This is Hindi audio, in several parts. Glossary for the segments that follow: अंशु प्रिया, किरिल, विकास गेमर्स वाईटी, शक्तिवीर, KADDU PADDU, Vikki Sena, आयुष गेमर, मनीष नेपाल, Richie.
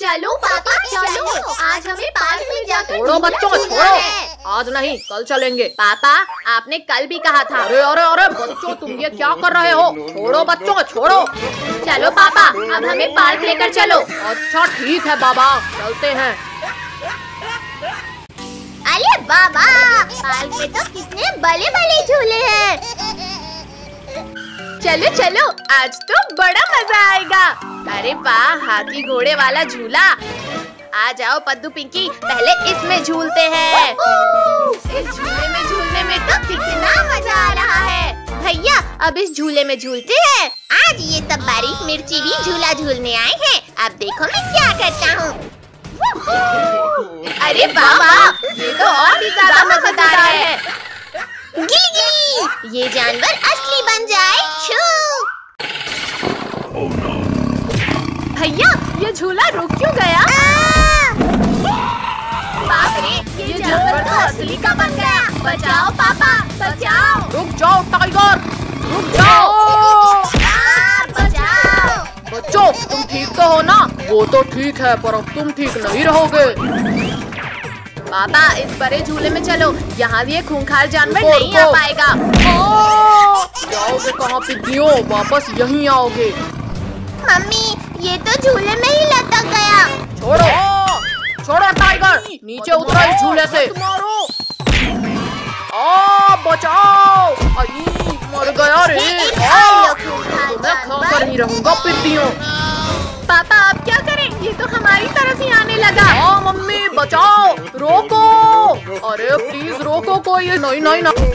चलो पापा चलो, आज हमें पार्क में जाकर छोड़ो बच्चों छोड़ो, आज नहीं कल चलेंगे। पापा आपने कल भी कहा था। अरे अरे अरे बच्चों तुम ये क्या कर रहे हो, छोड़ो बच्चों छोड़ो। चलो पापा अब हमें पार्क लेकर चलो। अच्छा ठीक है बाबा चलते हैं। अरे बाबा पार्क में तो कितने बड़े बड़े झूले हैं। चलो चलो आज तो बड़ा मजा आएगा। अरे वाह हाथी घोड़े वाला झूला, आ जाओ पद्दू पिंकी पहले इसमें झूलते हैं। इस झूले में झूलने में तो कितना मजा आ रहा है। भैया अब इस झूले में झूलते हैं। आज ये सब बारीक मिर्ची भी झूला झूलने आए हैं। अब देखो मैं क्या करता हूँ। अरे बाबा ये तो और भी ज्यादा मजेदार है। गिली गिली ये जानवर असली बन जाए। भैया ये झूला रुक क्यों गया? बाप रे ये जानवर तो असली का बन गया। बचाओ पापा बचाओ। रुक जाओ टाइगर रुक जाओ। बचाओ बच्चों तुम ठीक तो हो ना? वो तो ठीक है पर अब तुम ठीक नहीं रहोगे। बाबा इस बड़े झूले में चलो, यहाँ ये खूंखार जानवर नहीं आ पाएगा। जाओगे कहाँ पिग्गियों, वापस यहीं आओगे। मम्मी ये तो झूले में ही लटक गया। छोड़ो छोड़ो टाइगर, नीचे उतरो इस झूले से। बचाओ मर गया रे। मैं खाकर ही रहूंगा पिट्टियों। पापा आप क्या करें, ये तो हमारी तरफ ही आने लगा। मम्मी बचाओ रोको। अरे प्लीज रोको कोई। नहीं नहीं नहीं।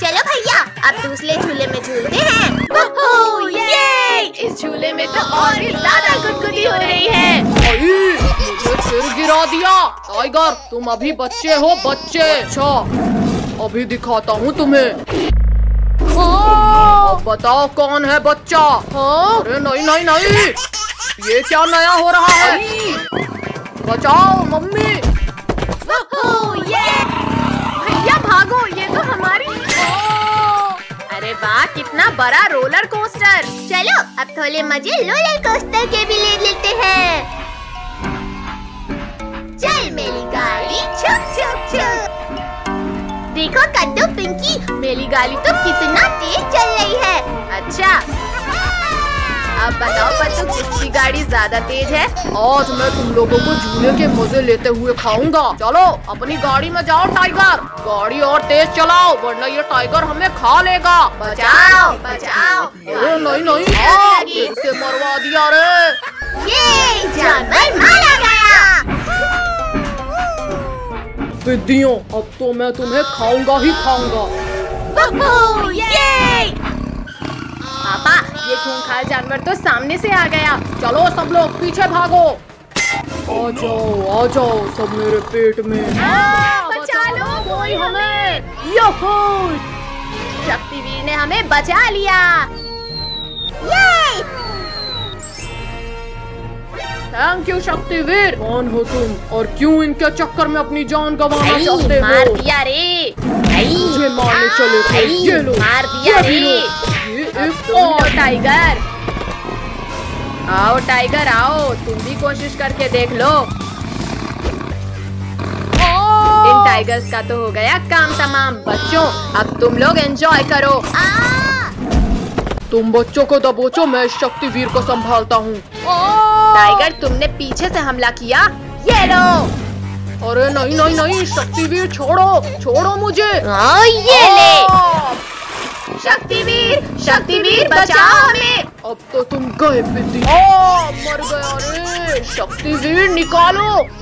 चलो भैया अब दूसरे झूले में झूलते हैं। इस झूले में तो और भी ज्यादा गुदगुदी हो रही है। मुझे सिर गिरा दिया। टाइगर तुम अभी बच्चे हो बच्चे। अच्छा अभी दिखाता हूँ तुम्हें। अब बताओ कौन है बच्चा। अरे नहीं नहीं नहीं ये क्या नया हो रहा है। बचाओ मम्मी। भैया भागो ये तो हमारी। अरे वाह कितना बड़ा रोलर कोस्टर। चलो अब थोड़े मजे रोलर कोस्टर के भी ले लेते हैं। चल मेरी गाली छुप छुप छुप। देखो कद्दू पिंकी मेरी गाली तो कितना तेज चल रही है। अच्छा अब बताओ बच्चों किसकी गाड़ी ज्यादा तेज है। आज मैं तुम लोगों को झूले के मजे लेते हुए खाऊंगा। चलो अपनी गाड़ी में जाओ टाइगर, गाड़ी और तेज चलाओ वरना ये टाइगर हमें खा लेगा। बचाओ बचाओ। अरे नहीं नहीं इसे मरवा दिया रे। ये जानवर मारा गया। पिद्दियों अब तो मैं तुम्हें खाऊंगा ही खाऊंगा। पापा ये खूंखार जानवर तो सामने से आ गया। चलो सब लोग पीछे भागो। आ जाओ सब मेरे पेट में। बचा लो कोई हमें। शक्तिवीर ने हमें बचा लिया। Thank you शक्तिवीर। कौन हो तुम और क्यों इनके चक्कर में अपनी जान गंवाना चाहते हो? मार दिया रे। मुझे मारने चले ये लोग। मार दिया रे। टाइगर आओ टाइगर आओ, तुम भी कोशिश करके देख लो। इन टाइगर्स का तो हो गया काम तमाम। बच्चों अब तुम लोग एंजॉय करो। तुम बच्चों को दबोचो, मैं शक्तिवीर को संभालता हूँ। टाइगर तुमने पीछे से हमला किया। ये लो। अरे नहीं नहीं नहीं शक्तिवीर छोड़ो छोड़ो मुझे। ये ले शक्तिवीर शक्तिवीर बचाओ हमें। अब तो तुम गए पिद्दी। मर गया रे। शक्तिवीर निकालो।